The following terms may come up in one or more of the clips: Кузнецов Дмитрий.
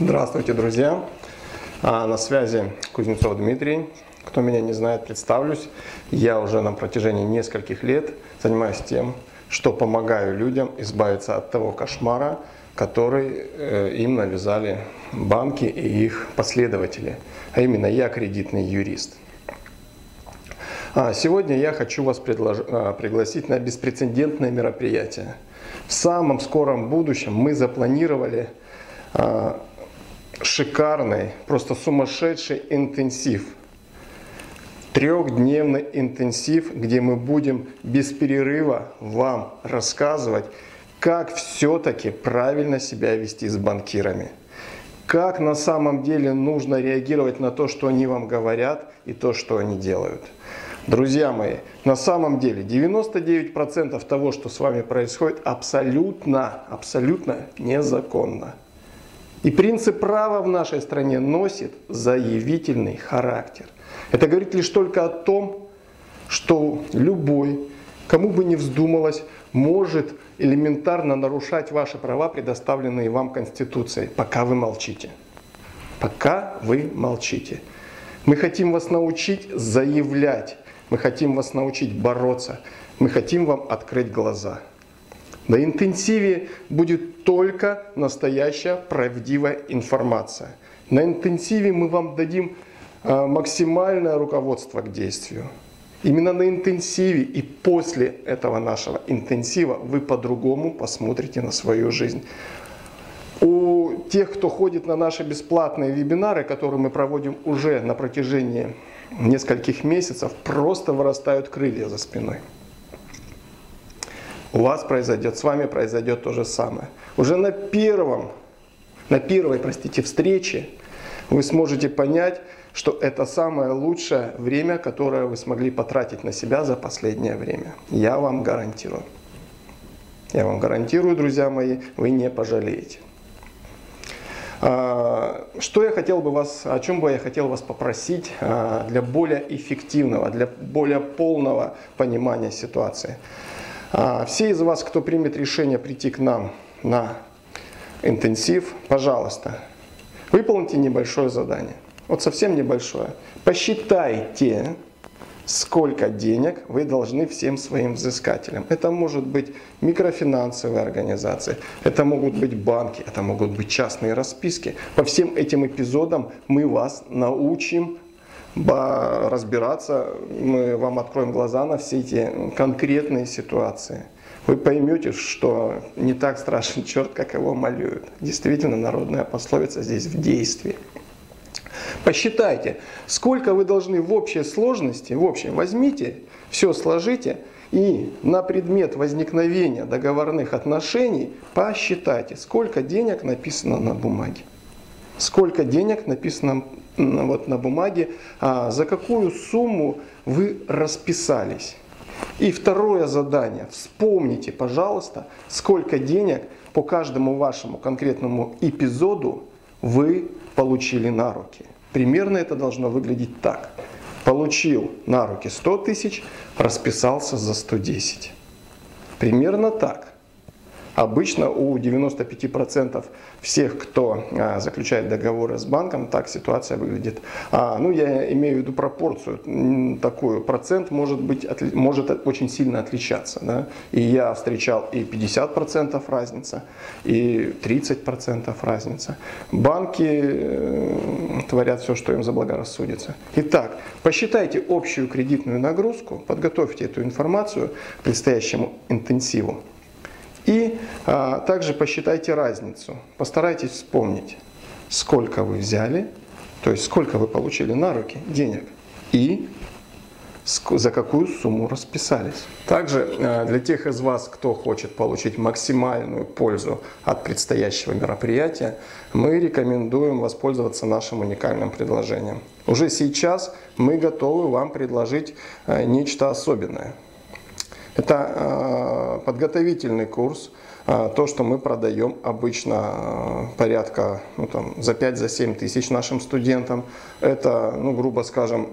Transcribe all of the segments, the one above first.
Здравствуйте, друзья! На связи Кузнецов Дмитрий. Кто меня не знает, представлюсь. Я уже на протяжении нескольких лет занимаюсь тем, что помогаю людям избавиться от того кошмара, который им навязали банки и их последователи. А именно, я кредитный юрист. Сегодня я хочу вас пригласить на беспрецедентное мероприятие. В самом скором будущем мы запланировали шикарный, просто сумасшедший интенсив. Трехдневный интенсив, где мы будем без перерыва вам рассказывать, как все-таки правильно себя вести с банкирами. Как на самом деле нужно реагировать на то, что они вам говорят, и то, что они делают. Друзья мои, на самом деле 99% того, что с вами происходит, абсолютно незаконно. И принцип права в нашей стране носит заявительный характер. Это говорит лишь только о том, что любой, кому бы ни вздумалось, может элементарно нарушать ваши права, предоставленные вам Конституцией, пока вы молчите. Пока вы молчите. Мы хотим вас научить заявлять, мы хотим вас научить бороться, мы хотим вам открыть глаза. На интенсиве будет только настоящая правдивая информация. На интенсиве мы вам дадим максимальное руководство к действию. Именно на интенсиве и после этого нашего интенсива вы по-другому посмотрите на свою жизнь. У тех, кто ходит на наши бесплатные вебинары, которые мы проводим уже на протяжении нескольких месяцев, просто вырастают крылья за спиной. У вас произойдет, с вами произойдет то же самое. Уже на первой встрече вы сможете понять, что это самое лучшее время, которое вы смогли потратить на себя за последнее время. Я вам гарантирую. Я вам гарантирую, друзья мои, вы не пожалеете. Что я хотел бы вас, о чем бы я хотел вас попросить для более эффективного, для более полного понимания ситуации. Все из вас, кто примет решение прийти к нам на интенсив, пожалуйста, выполните небольшое задание. Вот совсем небольшое. Посчитайте, сколько денег вы должны всем своим взыскателям. Это может быть микрофинансовые организации, это могут быть банки, это могут быть частные расписки. По всем этим эпизодам мы вас научим разбираться, мы вам откроем глаза на все эти конкретные ситуации. Вы поймете, что не так страшен черт, как его малюют. Действительно, народная пословица здесь в действии. Посчитайте, сколько вы должны в общей сложности, возьмите, все сложите и на предмет возникновения договорных отношений посчитайте, сколько денег написано на бумаге. Сколько денег написано вот на бумаге, за какую сумму вы расписались. И второе задание. Вспомните, пожалуйста, сколько денег по каждому вашему конкретному эпизоду вы получили на руки. Примерно это должно выглядеть так. Получил на руки 100 тысяч, расписался за 110. Примерно так. Обычно у 95% всех, кто заключает договоры с банком, так ситуация выглядит. Ну, я имею в виду пропорцию такую. Процент может очень сильно отличаться. Да? И я встречал и 50% разница, и 30% разница. Банки творят все, что им заблагорассудится. Итак, посчитайте общую кредитную нагрузку, подготовьте эту информацию к предстоящему интенсиву. И также посчитайте разницу, постарайтесь вспомнить, сколько вы взяли, то есть сколько вы получили на руки денег и за какую сумму расписались. Также для тех из вас, кто хочет получить максимальную пользу от предстоящего мероприятия, мы рекомендуем воспользоваться нашим уникальным предложением. Уже сейчас мы готовы вам предложить нечто особенное. Это подготовительный курс, то, что мы продаем обычно порядка за 5-7 тысяч нашим студентам. Это, грубо скажем,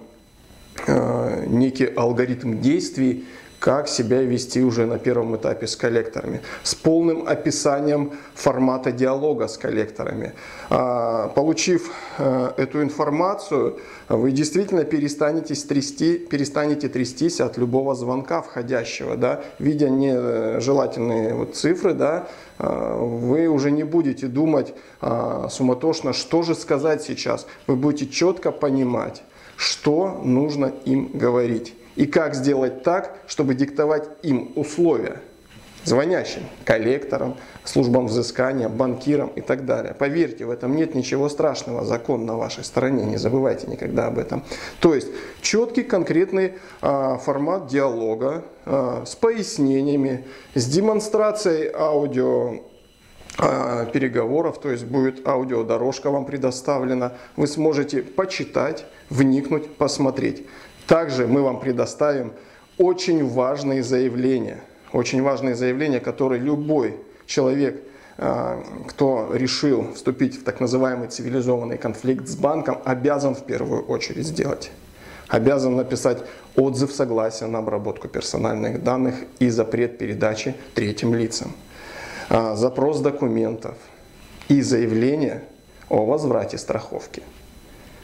некий алгоритм действий, как себя вести уже на первом этапе с коллекторами, с полным описанием формата диалога с коллекторами. Получив эту информацию, вы действительно перестанете трястись от любого звонка входящего, да? Видя нежелательные вот цифры, да? Вы уже не будете думать суматошно, что же сказать сейчас. Вы будете четко понимать, что нужно им говорить и как сделать так, чтобы диктовать им условия, звонящим, коллекторам, службам взыскания, банкирам и так далее. Поверьте, в этом нет ничего страшного, закон на вашей стороне, не забывайте никогда об этом. То есть четкий, конкретный формат диалога с пояснениями, с демонстрацией аудио переговоров, то есть будет аудиодорожка вам предоставлена, вы сможете почитать, вникнуть, посмотреть. Также мы вам предоставим очень важные заявления, которые любой человек, кто решил вступить в так называемый цивилизованный конфликт с банком, обязан в первую очередь сделать. Обязан написать отзыв согласия на обработку персональных данных и запрет передачи третьим лицам, запрос документов и заявление о возврате страховки.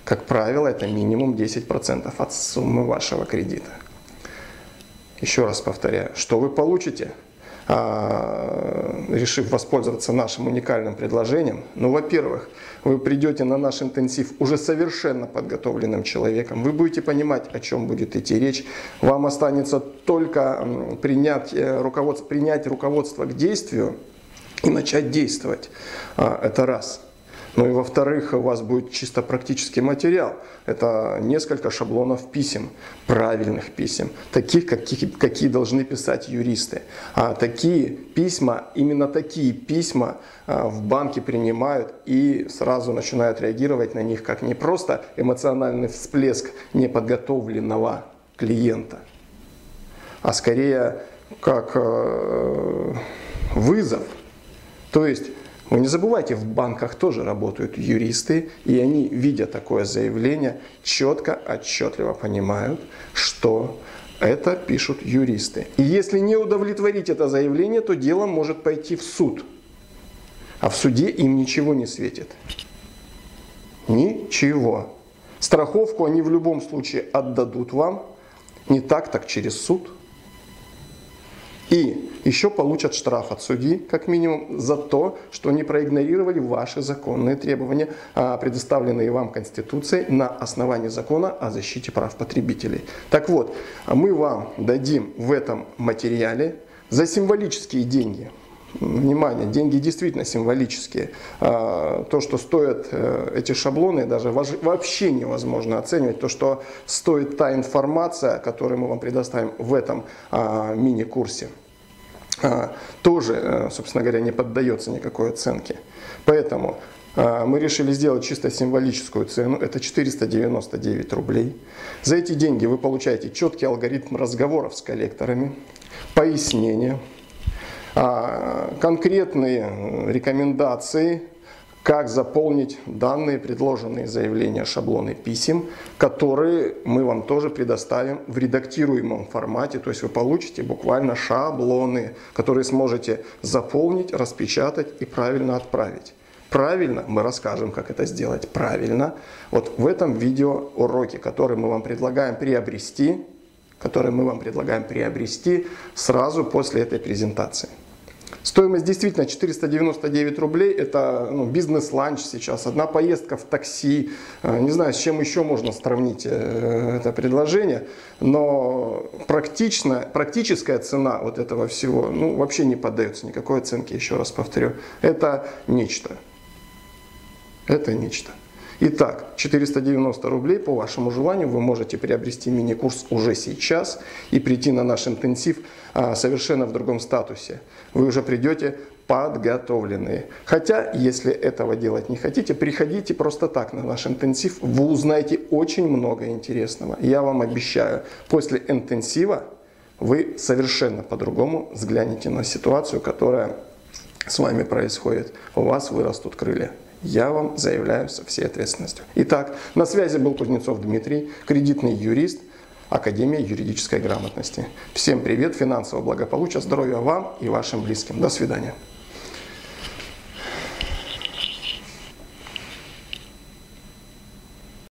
Как правило, это минимум 10% от суммы вашего кредита. Еще раз повторяю, что вы получите, решив воспользоваться нашим уникальным предложением? Ну, во-первых, вы придете на наш интенсив уже совершенно подготовленным человеком. Вы будете понимать, о чем будет идти речь. Вам останется только принять руководство к действию и начать действовать. Это раз. Ну и во-вторых, у вас будет чисто практический материал. Это несколько шаблонов писем, правильных писем, таких, какие должны писать юристы. А такие письма, именно такие письма в банке принимают и сразу начинают реагировать на них как не просто эмоциональный всплеск неподготовленного клиента, а скорее как вызов. То есть вы не забывайте, в банках тоже работают юристы, и они, видя такое заявление, четко, отчетливо понимают, что это пишут юристы. И если не удовлетворить это заявление, то дело может пойти в суд. А в суде им ничего не светит. Ничего. Страховку они в любом случае отдадут вам, не так, так через суд. И еще получат штраф от судьи, как минимум, за то, что не проигнорировали ваши законные требования, предоставленные вам Конституцией на основании закона о защите прав потребителей. Так вот, мы вам дадим в этом материале за символические деньги. Внимание, деньги действительно символические. То, что стоят эти шаблоны, даже вообще невозможно оценивать. То, что стоит та информация, которую мы вам предоставим в этом мини-курсе, тоже, собственно говоря, не поддается никакой оценке. Поэтому мы решили сделать чисто символическую цену. Это 499 рублей. За эти деньги вы получаете четкий алгоритм разговоров с коллекторами, пояснения, конкретные рекомендации, как заполнить данные, предложенные заявления, шаблоны писем, которые мы вам тоже предоставим в редактируемом формате. То есть вы получите буквально шаблоны, которые сможете заполнить, распечатать и правильно отправить. Правильно, мы расскажем, как это сделать правильно, вот в этом видеоуроке, который мы вам предлагаем приобрести, сразу после этой презентации. Стоимость действительно 499 рублей, это бизнес-ланч сейчас, одна поездка в такси, не знаю, с чем еще можно сравнить это предложение, но практическая цена вот этого всего, ну, вообще не поддается никакой оценке, еще раз повторю, это нечто, Итак, 490 рублей по вашему желанию вы можете приобрести мини-курс уже сейчас и прийти на наш интенсив совершенно в другом статусе. Вы уже придете подготовленные. Хотя, если этого делать не хотите, приходите просто так на наш интенсив, вы узнаете очень много интересного. Я вам обещаю, после интенсива вы совершенно по-другому взглянете на ситуацию, которая с вами происходит. У вас вырастут крылья. Я вам заявляю со всей ответственностью. Итак, на связи был Кузнецов Дмитрий, кредитный юрист. Академия юридической грамотности. Всем привет, финансового благополучия, здоровья вам и вашим близким. До свидания.